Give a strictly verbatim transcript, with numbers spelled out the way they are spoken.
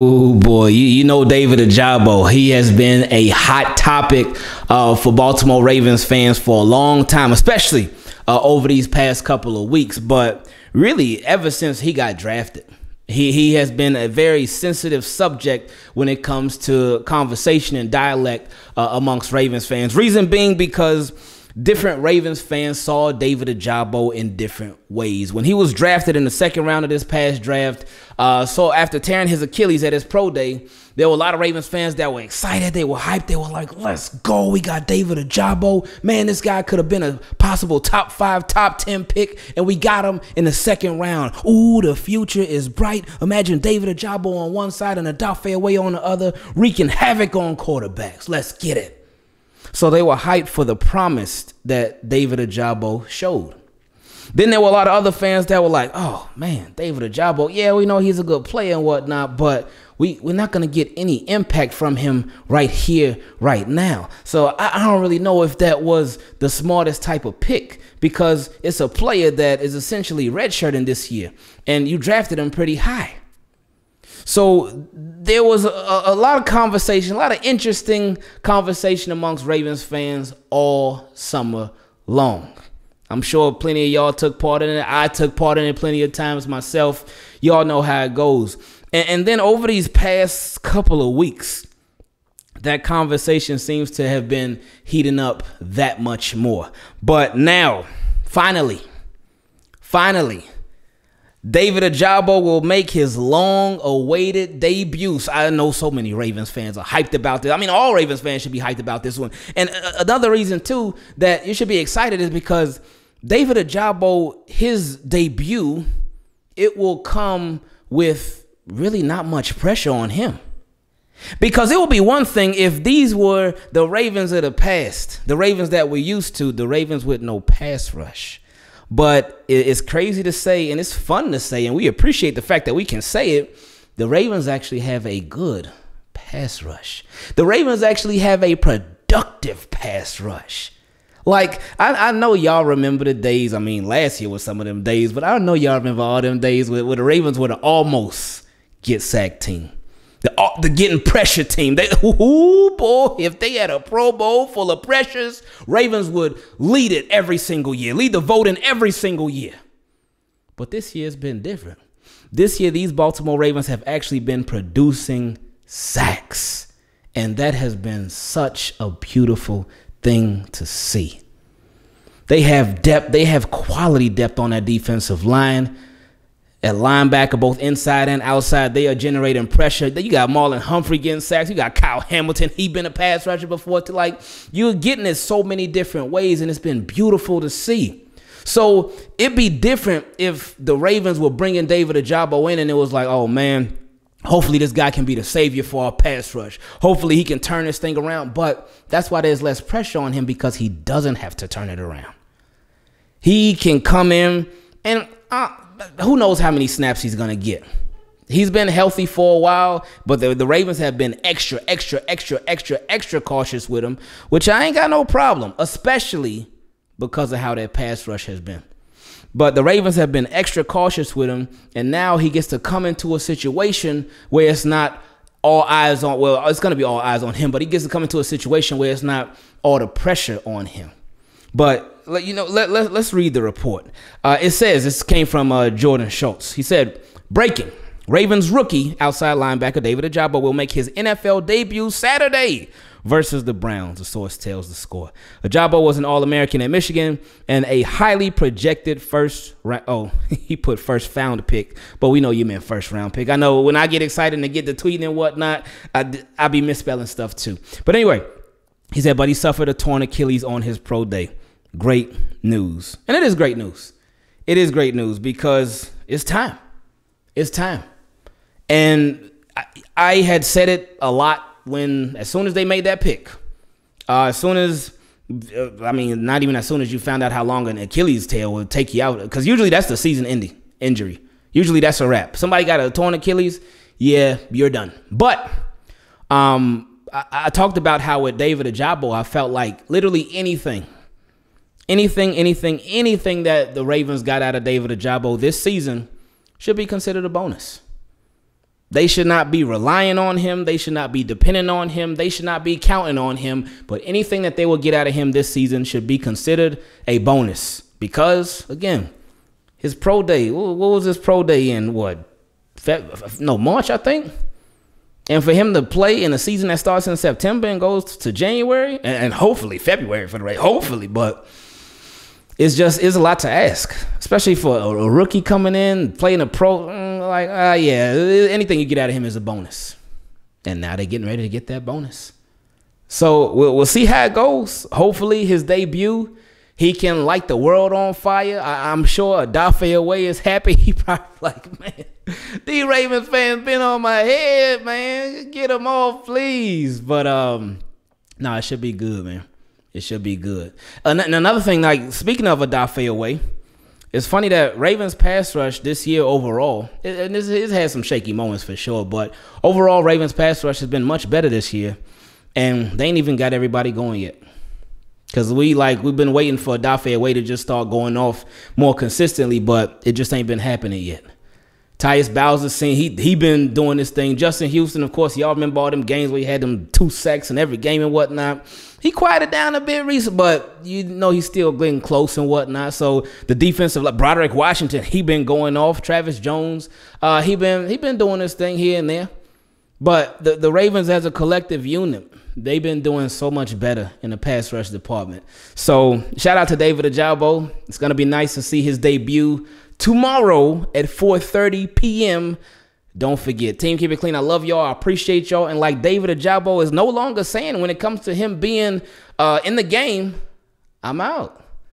Oh boy, you, you know David Ajabo. He has been a hot topic uh, for Baltimore Ravens fans for a long time, especially uh, over these past couple of weeks. But really, ever since he got drafted, he, he has been a very sensitive subject when it comes to conversation and dialect uh, amongst Ravens fans. Reason being because different Ravens fans saw David Ajabo in different ways. When he was drafted in the second round of this past draft, uh, so after tearing his Achilles at his pro day, there were a lot of Ravens fans that were excited. They were hyped. They were like, let's go. We got David Ajabo. Man, this guy could have been a possible top five, top ten pick, and we got him in the second round. Ooh, the future is bright. Imagine David Ajabo on one side and Odafe Oweh on the other, wreaking havoc on quarterbacks. Let's get it. So they were hyped for the promise that David Ajabo showed. Then there were a lot of other fans that were like, oh, man, David Ajabo, yeah, we know he's a good player and whatnot, but we, we're not going to get any impact from him right here, right now. So I, I don't really know if that was the smartest type of pick, because it's a player that is essentially redshirting this year, and you drafted him pretty high. So there was a, a lot of conversation, a lot of interesting conversation amongst Ravens fans all summer long. I'm sure plenty of y'all took part in it. I took part in it plenty of times myself. Y'all know how it goes. And, and then over these past couple of weeks, that conversation seems to have been heating up that much more. But now, finally, finally, David Ajabo will make his long-awaited debut. I know so many Ravens fans are hyped about this. I mean, all Ravens fans should be hyped about this one. And another reason, too, that you should be excited is because David Ajabo, his debut, it will come with really not much pressure on him. Because it would be one thing if these were the Ravens of the past, the Ravens that we're used to, the Ravens with no pass rush. But it's crazy to say, and it's fun to say, and we appreciate the fact that we can say it. The Ravens actually have a good pass rush. The Ravens actually have a productive pass rush. Like, I, I know y'all remember the days. I mean, last year was some of them days, but I know y'all remember all them days where, where the Ravens were the almost get sacked team. The, the getting pressure team. They, ooh, boy, if they had a Pro Bowl full of pressures, Ravens would lead it every single year, lead the vote in every single year. But this year's been different. This year, these Baltimore Ravens have actually been producing sacks, and that has been such a beautiful thing to see. They have depth. They have quality depth on that defensive line. At linebacker, both inside and outside, they are generating pressure. You got Marlon Humphrey getting sacks. You got Kyle Hamilton. He's been a pass rusher before. To like, you're getting it so many different ways, and it's been beautiful to see. So it'd be different if the Ravens were bringing David Ajabo in, and it was like, oh, man, hopefully this guy can be the savior for our pass rush. Hopefully he can turn this thing around. But that's why there's less pressure on him, because he doesn't have to turn it around. He can come in and uh, – who knows how many snaps he's going to get. He's been healthy for a while, but the, the Ravens have been extra, extra, extra, extra, extra cautious with him, which I ain't got no problem, especially because of how that pass rush has been. But the Ravens have been extra cautious with him, and now he gets to come into a situation where it's not all eyes on, well, it's going to be all eyes on him, but he gets to come into a situation where it's not all the pressure on him. But you know, let, let, let's read the report. Uh, it says, this came from uh, Jordan Schultz. He said, breaking, Ravens rookie outside linebacker David Ajabo will make his N F L debut Saturday versus the Browns, the source tells The Score. Ajabo was an All-American at Michigan and a highly projected first round. Oh, he put first round pick, but we know you meant first round pick. I know when I get excited and get the tweeting and whatnot, I, I be misspelling stuff too. But anyway, he said, but he suffered a torn Achilles on his pro day. Great news. And it is great news. It is great news because it's time. It's time. And I, I had said it a lot when, as soon as they made that pick, uh, as soon as, uh, I mean, not even as soon as you found out how long an Achilles tail would take you out, because usually that's the season ending injury. Usually that's a wrap. Somebody got a torn Achilles. Yeah, you're done. But um, I, I talked about how with David Ajabo, I felt like literally anything, Anything, anything, anything that the Ravens got out of David Ajabo this season should be considered a bonus. They should not be relying on him. They should not be dependent on him. They should not be counting on him. But anything that they will get out of him this season should be considered a bonus because, again, his pro day, what was his pro day in, what, Feb no, March, I think? And for him to play in a season that starts in September and goes to January and, and hopefully February for the Ravens, hopefully, but it's just, it's a lot to ask, especially for a, a rookie coming in, playing a pro. Like, ah, uh, yeah, anything you get out of him is a bonus. And now they're getting ready to get that bonus. So we'll, we'll see how it goes. Hopefully his debut, he can light the world on fire. I, I'm sure Odafe Oweh is happy. He probably like, man, these Ravens fans been on my head, man. Get them off, please. But, um, no, nah, it should be good, man. It should be good. And another thing, like, speaking of Odafe Oweh, it's funny that Ravens pass rush this year overall, and this has had some shaky moments for sure, but overall Ravens pass rush has been much better this year, and they ain't even got everybody going yet. Because we, like, we've been waiting for Odafe Oweh to just start going off more consistently, but it just ain't been happening yet. Tyus Bowser, seen, he he been doing this thing. Justin Houston, of course, y'all remember all them games where he had them two sacks in every game and whatnot. He quieted down a bit recently, but you know he's still getting close and whatnot. So the defensive, like Broderick Washington, he been going off. Travis Jones, uh, he been he been doing this thing here and there. But the, the Ravens as a collective unit, they've been doing so much better in the pass rush department. So shout out to David Ajabo. It's going to be nice to see his debut tomorrow at four thirty p m Don't forget, team, keep it clean. I love y'all. I appreciate y'all. And like David Ajabo is no longer saying when it comes to him being uh, in the game, I'm out.